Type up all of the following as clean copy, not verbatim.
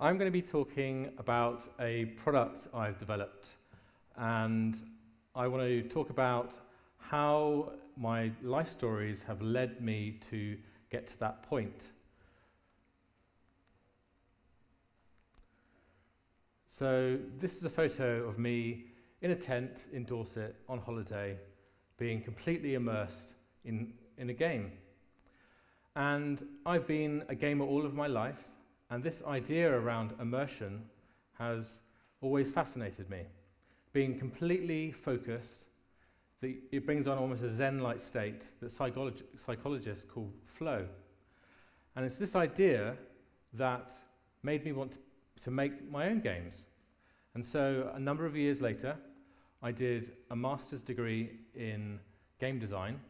I'm going to be talking about a product I've developed, and I want to talk about how my life stories have led me to get to that point. So this is a photo of me in a tent in Dorset on holiday, being completely immersed in a game. And I've been a gamer all of my life, and this idea around immersion has always fascinated me. Being completely focused, it brings on almost a Zen-like state that psychologists call flow. And it's this idea that made me want to make my own games. And so a number of years later, I did a master's degree in game design,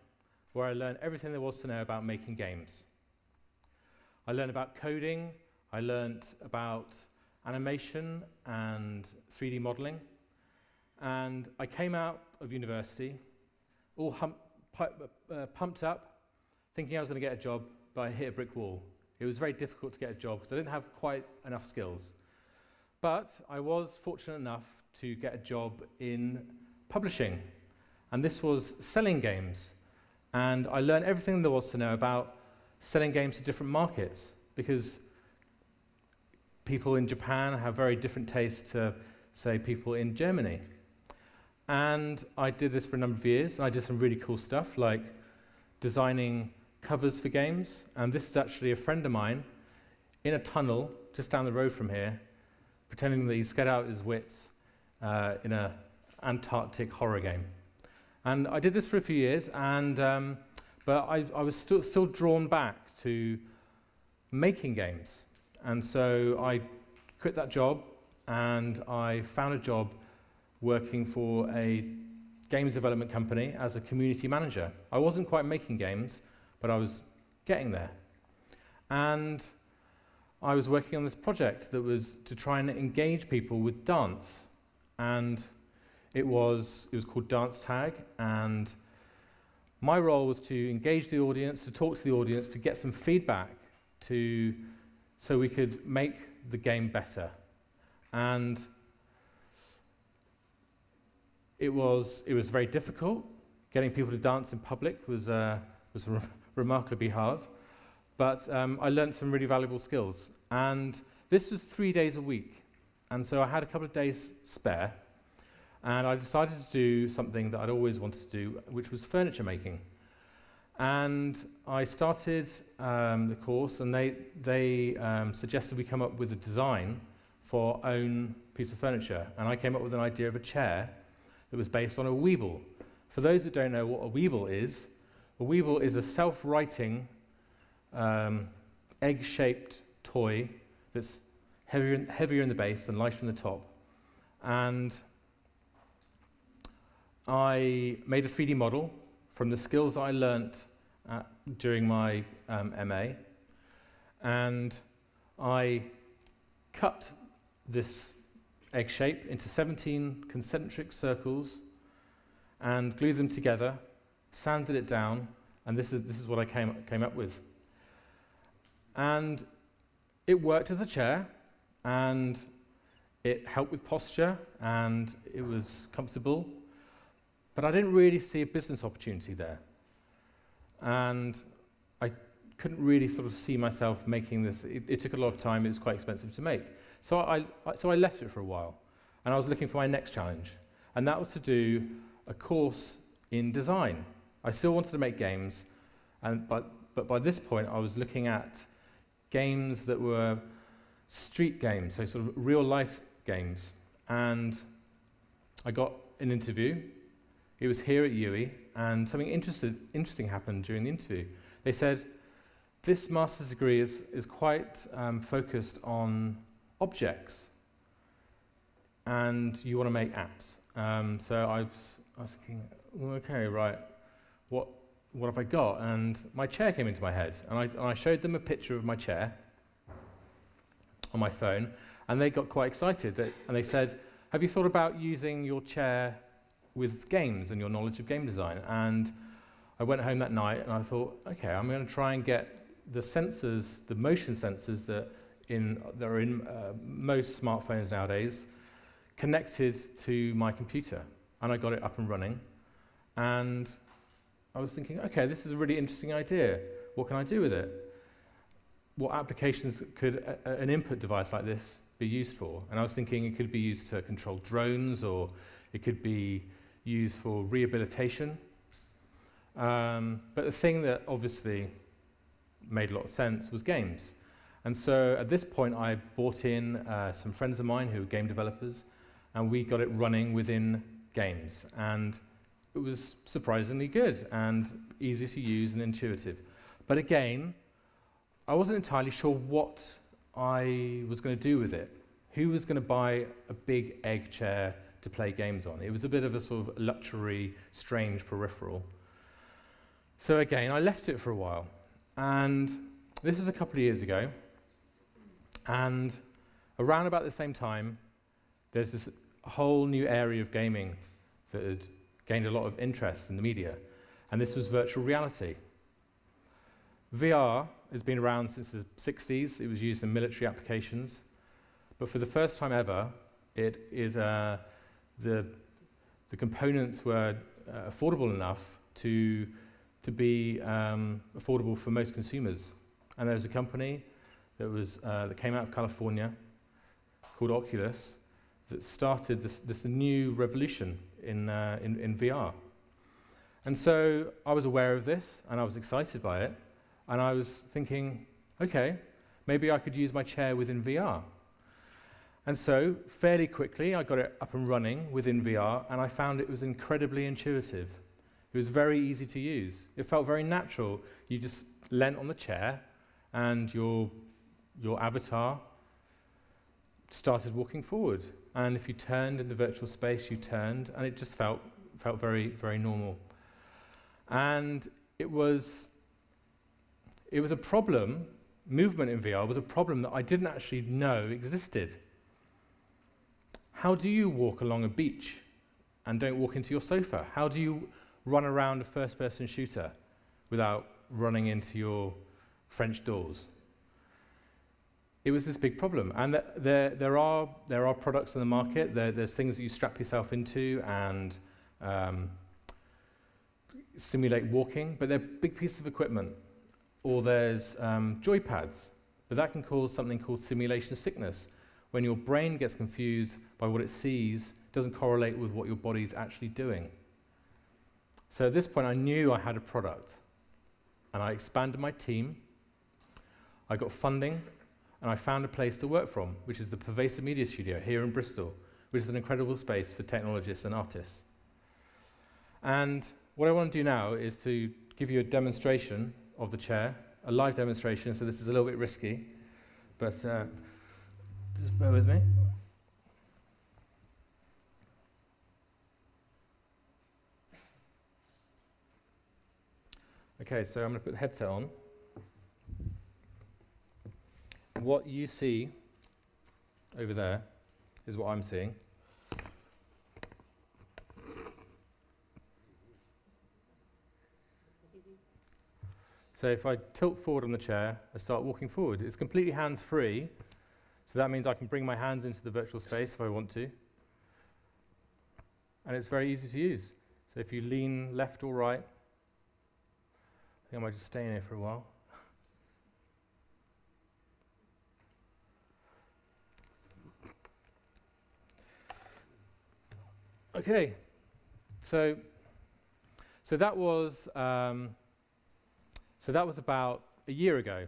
where I learned everything there was to know about making games. I learned about coding, I learned about animation and 3D modeling, and I came out of university all pumped up, thinking I was going to get a job, but I hit a brick wall. It was very difficult to get a job because I didn't have quite enough skills. But I was fortunate enough to get a job in publishing, and this was selling games. And I learned everything there was to know about selling games to different markets, because people in Japan have very different tastes to, say, people in Germany. And I did this for a number of years, and I did some really cool stuff, like designing covers for games. And this is actually a friend of mine in a tunnel just down the road from here, pretending that he's scared out his wits in an Antarctic horror game. And I did this for a few years, and, but I was still drawn back to making games. And so I quit that job, and I found a job working for a games development company as a community manager. I wasn't quite making games, but I was getting there. And I was working on this project that was to try and engage people with dance. And it was called Dance Tag, and my role was to engage the audience, to talk to the audience, to get some feedback, so we could make the game better. And it was very difficult. Getting people to dance in public was remarkably hard, but I learned some really valuable skills. And this was 3 days a week, and so I had a couple of days spare, and I decided to do something that I'd always wanted to do, which was furniture making. And I started the course, and they suggested we come up with a design for our own piece of furniture. And I came up with an idea of a chair that was based on a Weeble. For those that don't know what a Weeble is a self-writing egg-shaped toy that's heavier in the base and lighter in the top. And I made a 3D model from the skills that I learnt during my MA, and I cut this egg shape into 17 concentric circles and glued them together, sanded it down, and this is what I came up with. And it worked as a chair, and it helped with posture, and it was comfortable. But I didn't really see a business opportunity there. And I couldn't really sort of see myself making this. It took a lot of time. It was quite expensive to make. So I left it for a while. And I was looking for my next challenge. And that was to do a course in design. I still wanted to make games. But by this point, I was looking at games that were street games, so sort of real-life games. And I got an interview. It was here at UWE, and something interesting happened during the interview. They said, this master's degree is quite focused on objects, and you want to make apps. So I was thinking, okay, right, what have I got? And my chair came into my head, and I showed them a picture of my chair on my phone, and they got quite excited, and they said, have you thought about using your chair with games and your knowledge of game design? And I went home that night, and I thought, okay, I'm going to try and get the motion sensors that that are in most smartphones nowadays, connected to my computer. And I got it up and running. And I was thinking, okay, this is a really interesting idea. What can I do with it? What applications could an input device like this be used for? And I was thinking it could be used to control drones, or it could be used for rehabilitation. But the thing that obviously made a lot of sense was games. And so at this point, I brought in some friends of mine who were game developers, and we got it running within games. And it was surprisingly good and easy to use and intuitive. But again, I wasn't entirely sure what I was going to do with it. Who was going to buy a big egg chair to play games on? It was a bit of a sort of luxury, strange peripheral. So again, I left it for a while. And this is a couple of years ago. And around about the same time, there's this whole new area of gaming that had gained a lot of interest in the media. And this was virtual reality. VR has been around since the 60s. It was used in military applications. But for the first time ever, the components were affordable enough to be affordable for most consumers. And there was a company that was that came out of California called Oculus that started this new revolution in VR. And so I was aware of this, and I was excited by it. And I was thinking, okay, maybe I could use my chair within VR. And so fairly quickly, I got it up and running within VR, and I found it was incredibly intuitive. It was very easy to use. It felt very natural. You just leant on the chair, and your avatar started walking forward. And if you turned in the virtual space, you turned, and it just felt very, very normal. And it was a problem. Movement in VR was a problem that I didn't actually know existed. How do you walk along a beach and don't walk into your sofa? How do you run around a first-person shooter without running into your French doors? It was this big problem. And there are products in the market. There's things that you strap yourself into and simulate walking, but they're big pieces of equipment. Or there's joy pads, but that can cause something called simulation sickness, when your brain gets confused by what it sees, doesn't correlate with what your body's actually doing. So at this point, I knew I had a product, and I expanded my team. I got funding, and I found a place to work from, which is the Pervasive Media Studio here in Bristol, which is an incredible space for technologists and artists. And what I want to do now is to give you a demonstration of the chair, a live demonstration, so this is a little bit risky, but just bear with me. Okay, so I'm going to put the headset on. What you see over there is what I'm seeing. So if I tilt forward on the chair, I start walking forward. It's completely hands-free, so that means I can bring my hands into the virtual space if I want to. And it's very easy to use. So if you lean left or right, I think I might just stay in here for a while. Okay, so that was about a year ago.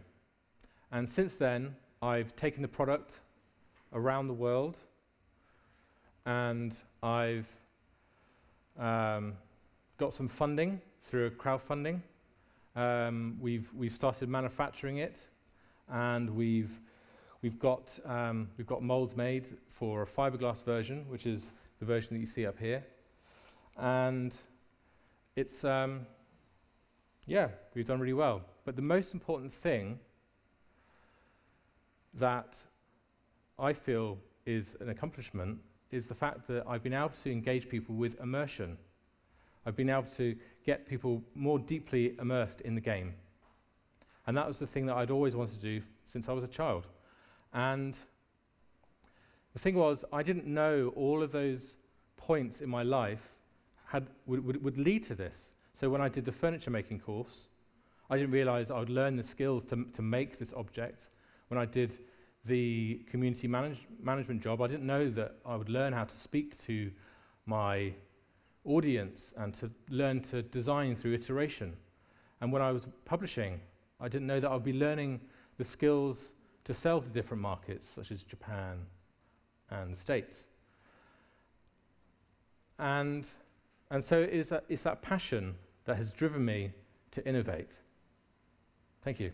And since then, I've taken the product around the world, and I've got some funding through crowdfunding. We've started manufacturing it, and we've got molds made for a fiberglass version, which is the version that you see up here. And it's yeah, we've done really well. But the most important thing that I feel is an accomplishment is the fact that I've been able to engage people with immersion. I've been able to get people more deeply immersed in the game. And that was the thing that I'd always wanted to do since I was a child. And the thing was, I didn't know all of those points in my life would lead to this. So when I did the furniture making course, I didn't realize I would learn the skills to make this object. When I did the community management job, I didn't know that I would learn how to speak to my audience and to learn to design through iteration. And when I was publishing, I didn't know that I would be learning the skills to sell to different markets, such as Japan and the States. And so it's that passion that has driven me to innovate. Thank you.